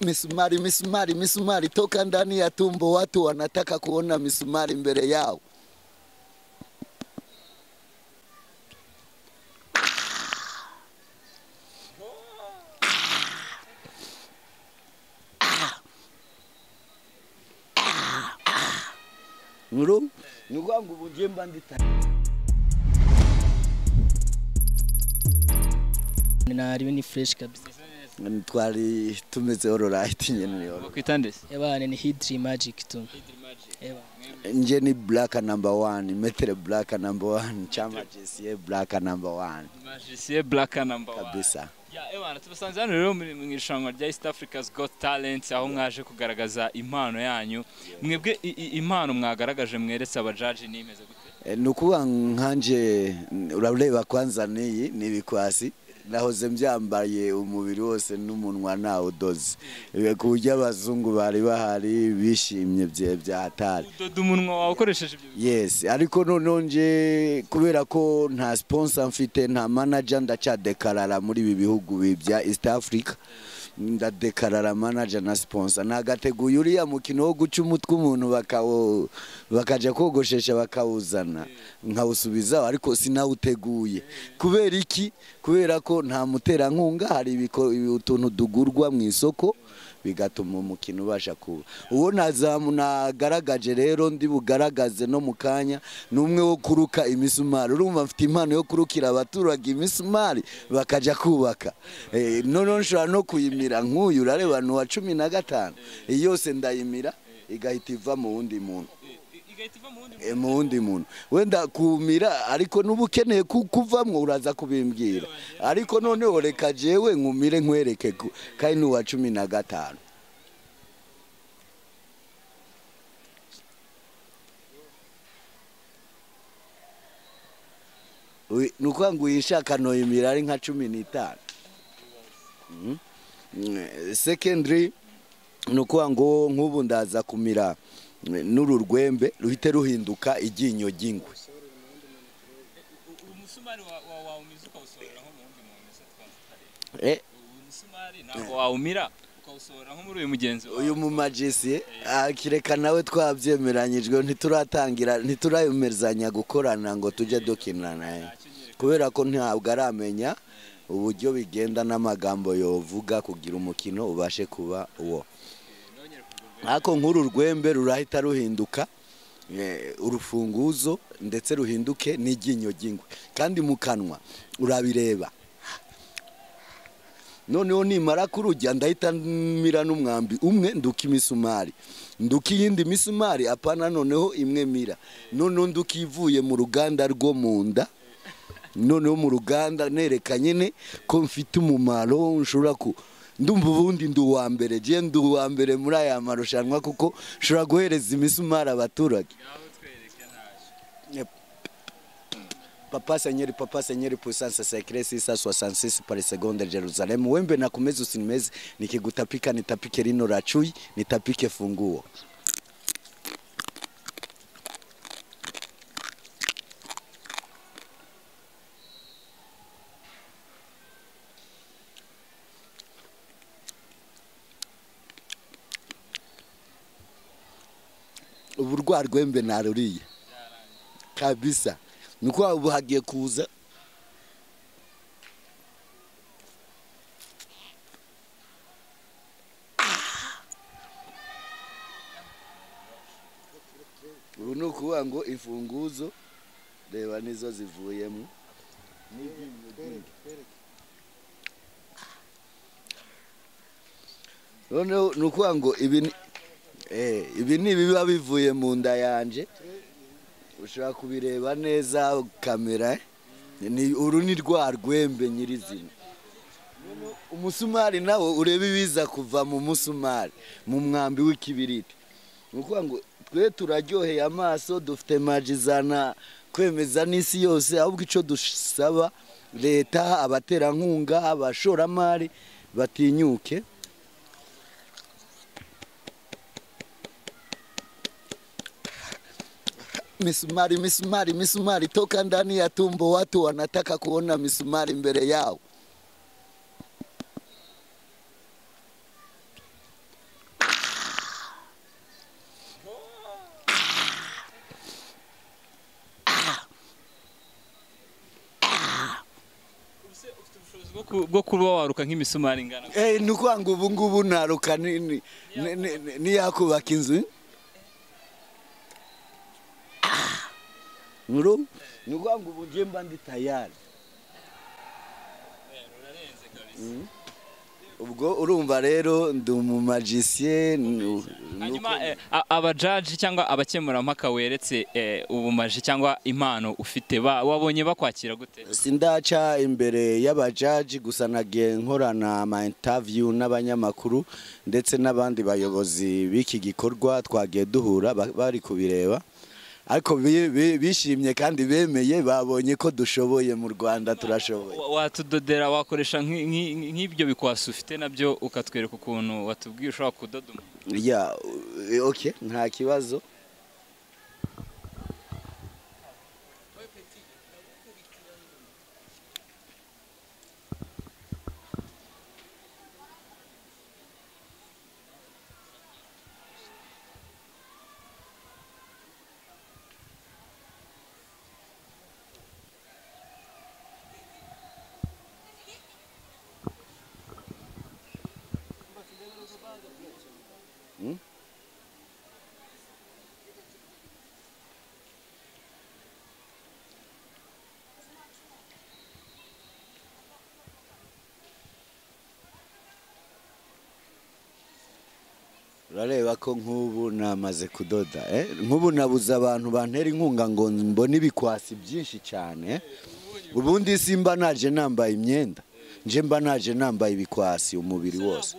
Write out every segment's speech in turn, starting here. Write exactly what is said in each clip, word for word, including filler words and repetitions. misumari misumari misumari toka ndani ya tumbo. Watu wanataka kuona misumari mbele yao. Nuru nikuangu bujemba ndita. Ninariwe ni fresh kabisa. Nani twari tumeze orora itinye niyo. Bakitandese. Eba ni hidri magic tu. Hidri magic. Eba. Nje ni black number one, metre black number one, chama J C black number one. J C black number one. Kabisa. Ya eba natubasanze hano rero mu irushanwa rya East Africa's Got Talent aho mwaje kugaragaza impano yanyu. Mwebwe impano mwagaragaje mweretse abajaji nimeze gute? Nukuba nkanje urareba kwanza niyi nibikwasi. Nahoze mbyambaye umubiri wose n'umunwa nawo udoze kujya abazungu bari bahari bishimye bye byahatari udoda umunwa wawe ukoresheje ibyo. Yes, ariko none nje kubera ko nta sponsor mfite, nta manager, ndacha dekarara muri ibi bihugu bya East Africa, ndadekarara manager na sponsor. Nagateguye uriya mukino wo guca umutwe umuntu bakawo bakaja kogoshesha bakawuzana nkawusubiza, ariko sinawuteguye kubera iki? Kubera ko nta muterankunga, hari utuntu dugurwa mu isoko bigatuma umukino ubasha kuba uwo nazamunagaragaje. Rero ndi bugaragaze no mukanya n'umwe wo kuruka imisumari. Urumva mfite impano yo kurukira abaturage imisumari bakaja kubaka, eh none nshora no kuyimira nkuyu. Urareba no wa cumi na gatanu yose ndayimira igahita iva mu wundi muntu. Emundi muntu wenda kumira, ariko nubukeneye kuvamwo uraza kubimbwira, ariko none oreka jewe nkumire nkwereke kandi wa cumi na gatanu. Ui nukwangu yishaka no imira ari nka cumi na gatanu. Mm -hmm. Secondary nukwangu nkubu ndaza kumira nuru rwembe ruhite ruhinduka iginyo gingwe. Umusumari wa umizuka usora nko mu wundi muntu se twanzitare. Eh umusumari nako wa umira ukawusora nko muri uyu mugenzi uyu mu Majesi akireka nawe twabyemeranyijwe ntituratangira ntiturayomerezanya gukorana ngo tujye dokinana kubera ko ntabwo aramenya uburyo bigenda n'amagambo yovuga kugira umukino ubashe kuba uwo. Ako nkuru rwembe rurahita ruhinduka urufunguzo ndetse ruhinduke n'iginyo gingwe kandi mu kanwa urabireba. Noneho nimara kurujya ndahita mira n'umwambi umwe nduka imisumari nduka iyindi misumari apana, noneho imwe mira noneho nduka ivuye mu ruganda rwo munda. Noneho mu ruganda nerekanye ne ko mfite umumaro nshura ku ndumva ubundi nduwa mbere je nduwa mbere muri aya marushanwa kuko nshura guhereza imisumari abaturage. Papa Seigneur, Papa Seigneur, puissance sacrée six cent soixante-six par seconde Jerusalem. Wembe na kumezu sinimezi nikigutapika nitapike rino rachui nitapike funguo. Uburwa rwembe naruriye kabisa nuko ubuhagiye kuza urunuko ngo ifunguzo reba nizo zivuyemo. None nuko ngo ibi Eh ibi ni biba bivuye mu nda yanje. Ushaka kubireba neza kamera ni uru ni rwa rwembe nyirizina. Umusumari nawo urebe biza kuva mu musumari mu mwambi w'ikibiriti. Nuko ngo twe turaryoheye amaso dufite majizana kwemeza n'isi yose ahubwo ico dusaba leta abaterankunga abashoramari batinyuke. Misumari, misumari, misumari toka ndani ya tumbo. Watu wanataka kuona misumari mbele yao. bwo kubawaruka nk'imisumari ingana. Eh nuko ngo ubu ngubu naruka ni ni yakubaka inzu. Ah. Nuko ngo ubu je mba ndi tayari. Eh urarenze kabisa. Ubwo urumva rero ndumu magicien hanyuma abajaji cyangwa abakemura mpaka weretse ubumaji cyangwa impano ufite wabonye bakwakira gute? Sindaca imbere y'abajaji gusa nage nkorana ama interview n'abanyamakuru ndetse n'abandi bayobozi biki gikorwa twagiye duhura bari kubireba ariko bishimye kandi bemeye babonye ko dushoboye mu Rwanda turashoboye. Watudodera wakoresha nk'ibyo bikwasufite nabyo ukatwereka ukuntu watubwiye ushaka kudodoma. Yeah, okay, nta kibazo. Urareba ko nk'ubu namaze kudoda eh nk'ubu nabuze abantu bantera inkunga ngo mbone ibikwasi byinshi cyane ubundi simba naje nambaye imyenda nje mba naje nambaye ibikwasi umubiri wose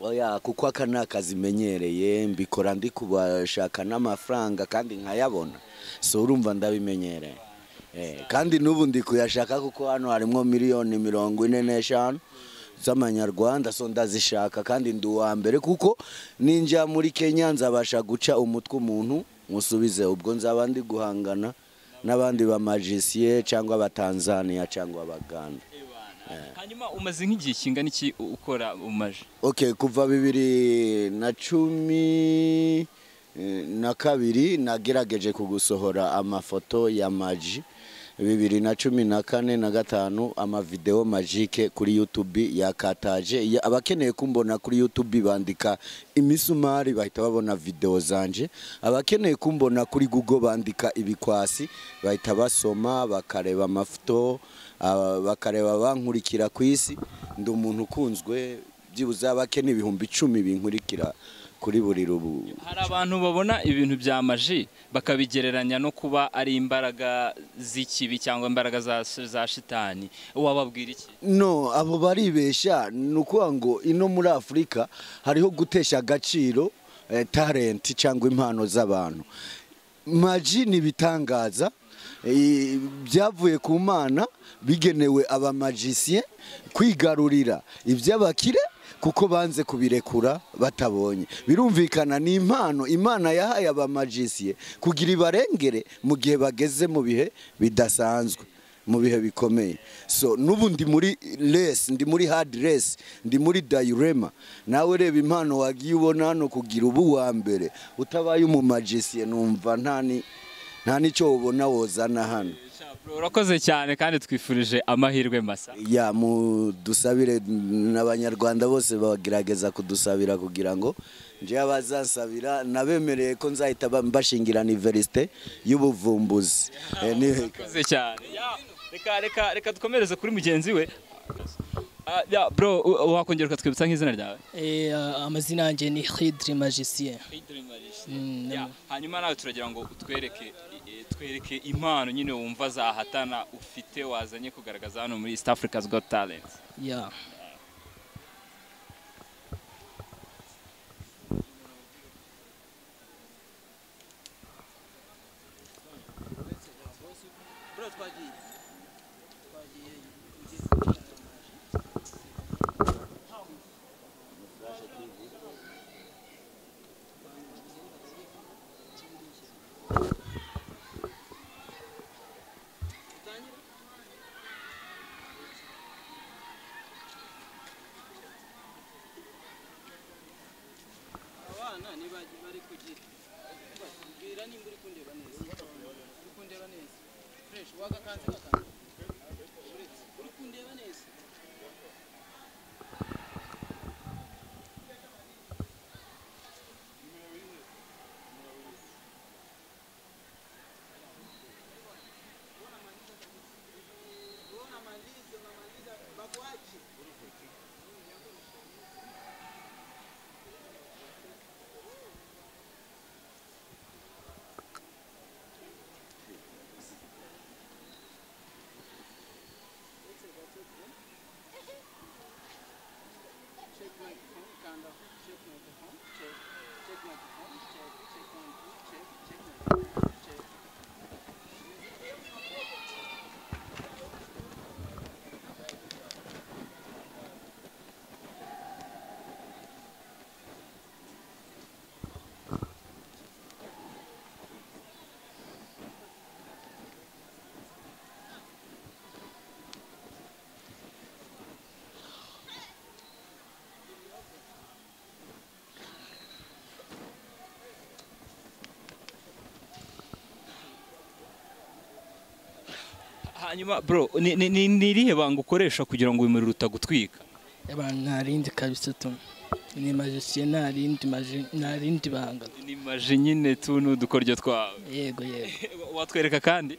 oya kuko akana kazi menyereye mbikora ndi kubashaka n'amafaranga kandi nkayabona so urumva ndabimenyereye eh kandi nubu ndi kuyashaka kuko hano harimo miliyoni mirongo ine n'eshanu z'amanyarwanda so ndazishaka kandi nduwa mbere kuko ninja muri Kenya nzabasha guca umutwe umuntu musubize ubwo nzabandi guhangana nabandi ba magiciens cyangwa ba Tanzania cyangwa abaganda. Hanyuma umaze nk'igihe kingana iki ukora umaje? Okay kuva bibiri na cumi na kabiri nagerageje kugusohora amafoto ya maji bibiri na cumi na kane na gatanu ama video magique kuri YouTube yakataje abakeneye kumbona kuri YouTube bandika imisumari bahita babona video zanje abakeneye kumbona kuri Google bandika ibikwasi bahita basoma bakareba amafoto bakareba bankurikira kwisi ndi umuntu ukunzwe byibuze abakeneye ibihumbi icumi binkurikira kuri buri rubu. Hari abantu babona ibintu bya maji bakabigereranya no kuba ari imbaraga z'ikibi cyangwa imbaraga za za shitani wababwira iki? No abo baribesha nuko ngo ino muri Afrika hariho gutesha agaciro eh, talent cyangwa impano z'abantu. Maji ni bitangaza byavuye ku mana bigenewe aba magicien kwigarurira iby'abakire kuko banze kubirekura batabonye birumvikana ni impano imana yahaye abamagiciye kugira ibarengere mu gihe bageze mu bihe bidasanzwe mu bihe bikomeye so nubu ndi muri race ndi muri hard race ndi muri dilemma nawe reba impano wagiye ubona no kugira ubu wa mbere utabaye umumagiciye numva ntani ntani cyo ubona wozana hano. Urakoze cyane kandi twifurije amahirwe masa. Ya mudusabire n'abanyarwanda bose bagerageza kudusabira kugira ngo nje abazansabira nabemereye ko nzahita bambashingira universite y'ubuvumbuzi. Urakoze cyane. Reka reka reka dukomereze kuri mugenzi we. Ya bro wakongera ukatwibutsa nk'izina ryawe? Eh amazina yanjye ni Khidri Magicien. Khidri Magicien. Ya hanyuma nawe turagira ngo utwereke twereke impano nyine wumva zahatana ufite wazanye kugaragaza hano muri East Africa's Got Talent. Yeah. Fresh, Hanyuma bro ni ni ni irihe banga ukoresha kugira ngo umuriro utagutwika? Abantu narindi kabisa tu. Ni majisye narindi narindi banga. Ni maji nyine tu n'udukoryo twawe. Yego yego. Watwereka kandi?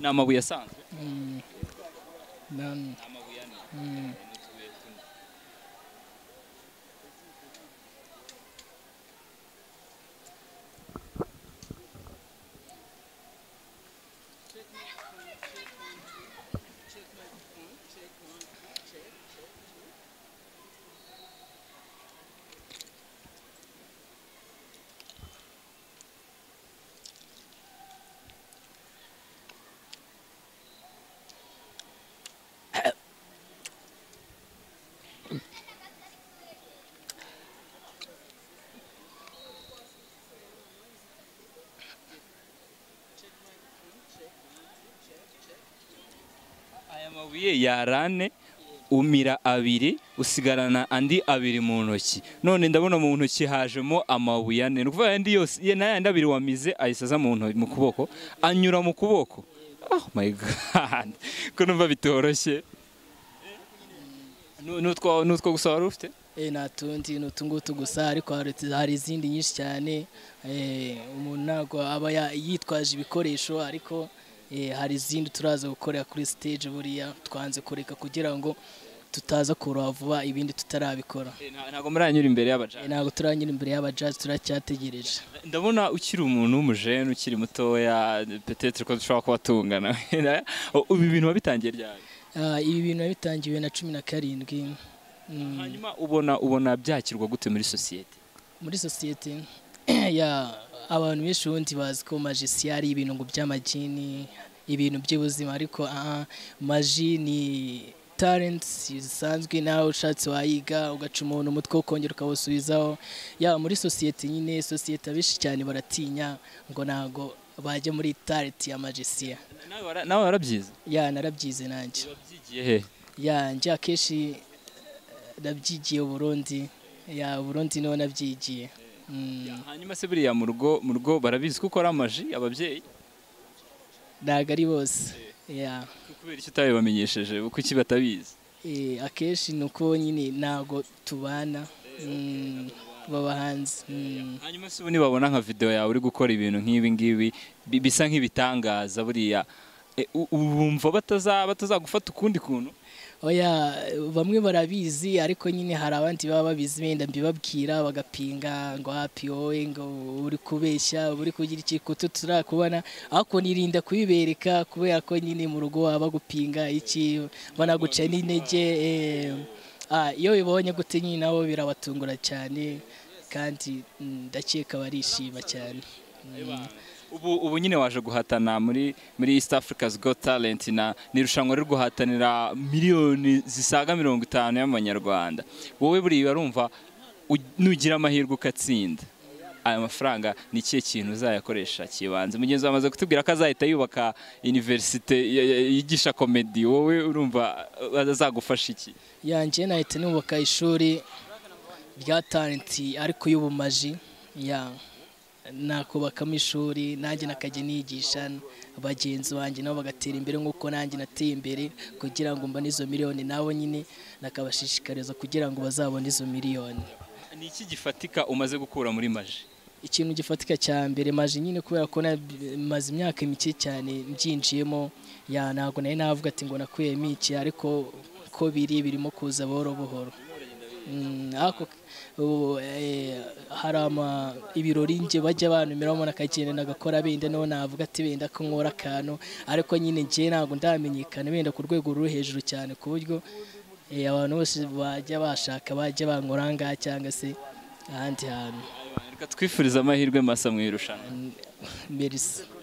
Nama buya sanzwe. Nama buya ni. Amabuye yarane umira abiri usigarana andi abiri mu ntoki none ndabona mu ntoki hajemo amabuye ane n'uvuga andi yose ye nayandi abiri wamize ayisaza mu ntoki mu kuboko anyura mu kuboko. Oh my god, kunumva bitoroshye. Nutwo nutwo gusa warufite eh natundi nutungutu gusa ariko hari izindi nyinshi cyane eh umuntu nago aba yitwaje ibikoresho ariko hari izindi turaza gukorera kuri stage buriya twanze kureka kugira ngo tutaza kuroha vuba ibindi tutarabikora. Ntago muranyura imbere y'abajazi. Ntago turanyura imbere y'abajazi turacyategereje. Ndabona ukiri umuntu w'umujene ukiri mutoya peut-être ko dushobora kuba tungana. Ubi bintu wabitangiye ryari? Ibi bintu wabitangiye na cumi na karindwi. Hanyuma ubona ubona byakirwa gute muri societe? Muri societe ya abantu benshi undi bazi ko majisi ari ibintu ngo by'amagini ibintu by'ubuzima ariko ah magini talents zisanzwe nawe ushatse wayiga ugaca umuntu umutwe ukongera ukawusubizaho yaba muri societe nyine societe abishi cyane baratinya ngo nago baje muri talent ya majisi nawe warabyize ya narabyize nanjye wabyigiye he ya nje akeshi ndabyigiye Burundi ya Burundi no nabyigiye. Hanyuma se buriya mu rugo mu rugo barabizi ko ukora amaji ababyeyi ntago ari bose kubera icyo utabibamenyesheje kuki batabizi akenshi ni uko nyine ntago tubana baba hanze. Hanyuma se ubu nibabona nka video yawe uri gukora ibintu nk'ibi ngibi bisa nk'ibitangaza buriya ubumva batazagufata ukundi kuntu? Oya bamwe barabizi ariko nyine hari abandi baba babizi benda mbibabwira bagapinga ngo happy oye ngo uri kubeshya uri kugira iki kutu turakubona ako nirinda kubibereka kubera ko nyine mu rugo aba gupinga iki banaguca n'intege ah iyo bibonye gute nyine nabo birabatungura cyane kandi ndakeka barishima cyane. Ubu ubu nyine waje guhatana muri muri East Africa's Got Talent na nirushanwa ryo guhatanira miliyoni zisaga mirongo itanu y'amanyarwanda. Wowe buri barumva nugira amahirwe ukatsinda aya mafaranga ni ikihe kintu uzayakoresha kibanze? Mugenzi wamaze kutubwira ko azahita yubaka universite yigisha comedy, wowe urumva azagufasha iki? Yanje nahita nubaka ishuri rya talent ariko y'ubumaji ya nakubakamo ishuri nanjye nakajya nigisha abagenzi banjye nabo bagatera imbere nk'uko nanjye nateye imbere kugira ngo mbone izo miliyoni nabo nyine nakabashishikariza kugira ngo bazabone izo miliyoni. Ni iki gifatika umaze gukura muri maji? Ikintu gifatika cya mbere maji nyine kubera ko maze imyaka mike cyane mbyinjiyemo ya ntago nayo navuga ati ngo nakuyemo iki ariko ko biri birimo kuza buhoro buhoro. Ako harama ibirori nje bajya abantu miramo nakagenda nagakora bende no navuga ati benda ko nkora kantu ariko nyine nje ntago ndamenyekana benda ku rwego ruri hejuru cyane ku buryo abantu bose bajya bashaka bajya bankoranga cyangwa se ahandi hantu. Reka twifurize amahirwe masa mwirushanwa. Merci.